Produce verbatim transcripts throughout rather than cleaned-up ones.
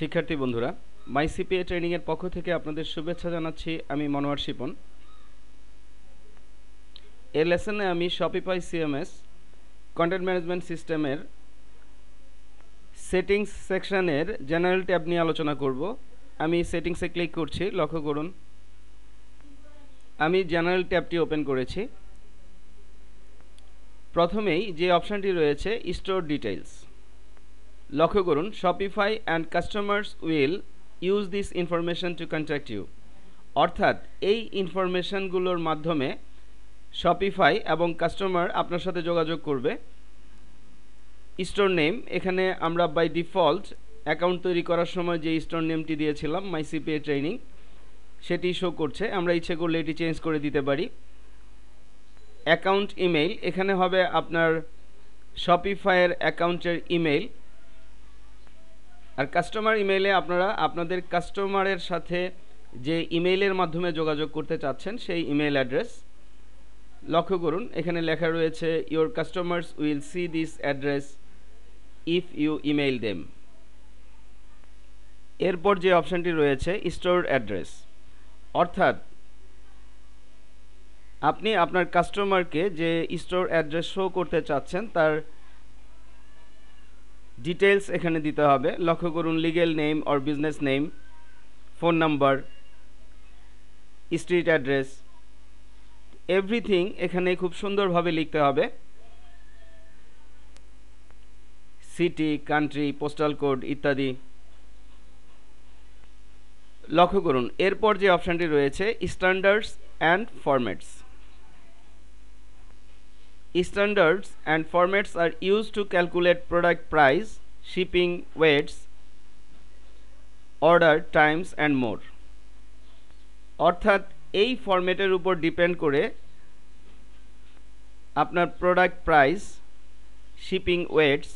শিক্ষার্থী বন্ধুরা, মাইসিপিএ ট্রেনিং এর পক্ষ থেকে আপনাদের শুভেচ্ছা জানাচ্ছি। আমি মনোয়ার শিপন। এই লেসনে আমি শপিফাই সিএমএস কন্টেন্ট ম্যানেজমেন্ট সিস্টেমের সেটিংস সেকশনের জেনারেল ট্যাব নিয়ে আলোচনা করব। আমি সেটিংসে ক্লিক করছি, লক্ষ্য করুন আমি জেনারেল ট্যাবটি ওপেন করেছি। প্রথমেই যে অপশানটি রয়েছে স্টোর ডিটেইলস, লক্ষ্য করুন Shopify and customers will use this information to contact you, অর্থাৎ এই ইনফরমেশনগুলোর মাধ্যমে শপিফাই এবং কাস্টমার আপনার সাথে যোগাযোগ করবে। স্টোর নেম, এখানে আমরা বাই ডিফল্ট অ্যাকাউন্ট তৈরি করার সময় যে স্টোর নেমটি দিয়েছিলাম মাইসিপিএ ট্রেনিং, সেটি শো করছে। আমরা ইচ্ছে করলে এটি চেঞ্জ করে দিতে পারি। অ্যাকাউন্ট ইমেইল, এখানে হবে আপনার শপিফাইয়ের অ্যাকাউন্টের ইমেইল। আর কাস্টমার ইমেইলে আপনারা আপনাদের কাস্টমারের সাথে যে ইমেইলের মাধ্যমে যোগাযোগ করতে চাচ্ছেন সেই ইমেইল অ্যাড্রেস। লক্ষ্য করুন এখানে লেখা রয়েছে your customers will see this address if you email them. এরপর যে অপশানটি রয়েছে স্টোর অ্যাড্রেস, অর্থাৎ আপনি আপনার কাস্টমারকে যে স্টোর অ্যাড্রেস শো করতে চাচ্ছেন তার ডিটেলস এখানে দিতে হবে। লক্ষ্য করুন legal name or business name, phone number, street address, everything এখানে খুব সুন্দরভাবে লিখতে হবে। সিটি, কান্ট্রি, পোস্টাল কোড ইত্যাদি। লক্ষ্য করুন এরপর যে অপশানটি রয়েছে standards and formats, standards and formats are used to calculate product price, shipping weights, order times and more, অর্থাৎ এই ফরম্যাটের উপর ডিপেন্ড করে আপনার product price, shipping weights,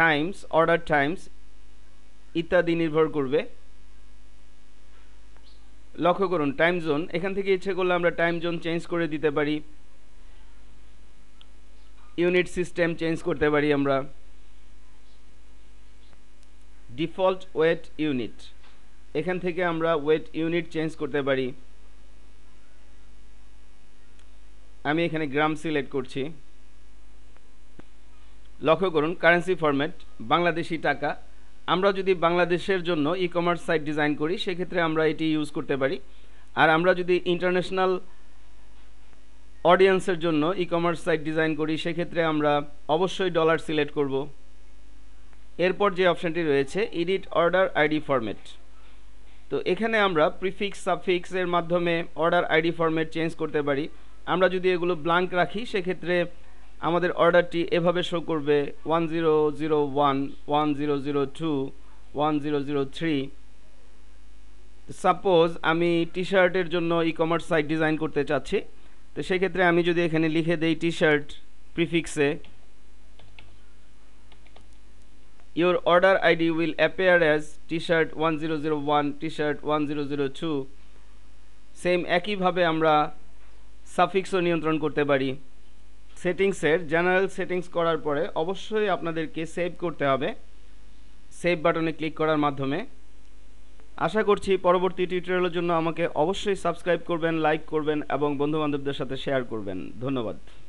times, order times ইত্যাদি নির্ভর করবে। লক্ষ্য করুন টাইম জোন, এখান থেকে ইচ্ছে করলে আমরা টাইম জোন চেঞ্জ করে দিতে পারি, ইউনিট সিস্টেম চেঞ্জ করতে পারি আমরা, ডিফল্ট ওয়েট ইউনিট এখান থেকে আমরা ওয়েট ইউনিট চেঞ্জ করতে পারি। আমি এখানে গ্রাম সিলেক্ট করছি। লক্ষ্য করুন কারেন্সি ফরম্যাট বাংলাদেশি টাকা। আমরা যদি বাংলাদেশের জন্য ই কমার্স সাইট ডিজাইন করি সেক্ষেত্রে আমরা এটি ইউজ করতে পারি। আর আমরা যদি ইন্টারন্যাশনাল অডিয়েন্সের জন্য ই কমার্স সাইট ডিজাইন করি সেক্ষেত্রে আমরা অবশ্যই ডলার সিলেক্ট করব। এরপর যে অপশানটি রয়েছে এডিট অর্ডার আইডি ফরম্যাট, তো এখানে আমরা প্রিফিক্স সাবফিক্সের মাধ্যমে অর্ডার আইডি ফরম্যাট চেঞ্জ করতে পারি। আমরা যদি এগুলো ব্ল্যাঙ্ক রাখি সেক্ষেত্রে আমাদের অর্ডারটি এভাবে শো করবে one zero zero one one zero zero two one zero zero three. Suppose আমি টি শার্টের জন্য ই কমার্স সাইট ডিজাইন করতে চাচ্ছি, তো সেক্ষেত্রে আমি যদি এখানে লিখে দেই টি শার্ট প্রিফিক্সে, your order ID will appear as T shirt one zero zero one, T shirt one zero zero two. Same একইভাবে আমরা সাফিক্সও নিয়ন্ত্রণ করতে পারি। সেটিংসের জেনারেল সেটিংস করার পরে অবশ্যই আপনাদেরকে সেভ করতে হবে সেভ বাটনে ক্লিক করার মাধ্যমে। আশা করছি পরবর্তী টিউটোরিয়ালের জন্য আমাকে অবশ্যই সাবস্ক্রাইব করবেন, লাইক করবেন এবং বন্ধুবান্ধবদের সাথে শেয়ার করবেন। ধন্যবাদ।